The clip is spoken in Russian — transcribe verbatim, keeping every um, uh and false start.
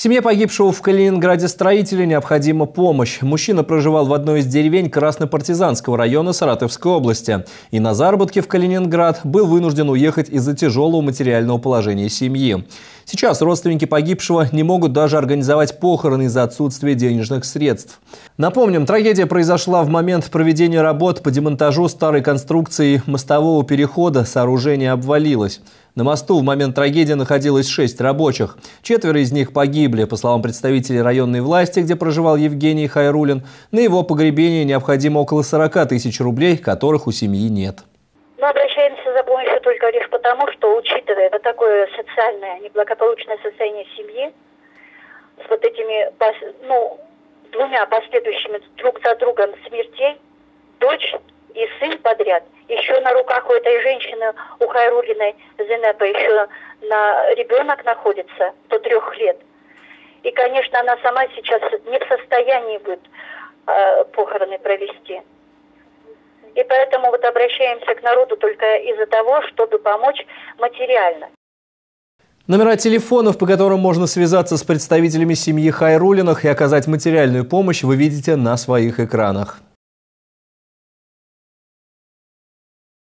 Семье погибшего в Калининграде строителя необходима помощь. Мужчина проживал в одной из деревень Краснопартизанского района Саратовской области. И на заработки в Калининград был вынужден уехать из-за тяжелого материального положения семьи. Сейчас родственники погибшего не могут даже организовать похороны из-за отсутствия денежных средств. Напомним, трагедия произошла в момент проведения работ по демонтажу старой конструкции мостового перехода. Сооружение обвалилось. На мосту в момент трагедии находилось шесть рабочих. Четверо из них погибли. По словам представителей районной власти, где проживал Евгений Хайрулин, на его погребение необходимо около сорока тысяч рублей, которых у семьи нет. Мы обращаемся за помощью только лишь потому, что, учитывая вот такое социальное, неблагополучное состояние семьи, с вот этими ну, двумя последующими друг за другом смертей, дочь и сын подряд, еще на руках у этой женщины, у Хайрулиной Зенеппе, еще на ребенок находится до трех лет. И, конечно, она сама сейчас не в состоянии будет э, похороны провести. И поэтому вот обращаемся к народу только из-за того, чтобы помочь материально. Номера телефонов, по которым можно связаться с представителями семьи Хайрулиных и оказать материальную помощь, вы видите на своих экранах.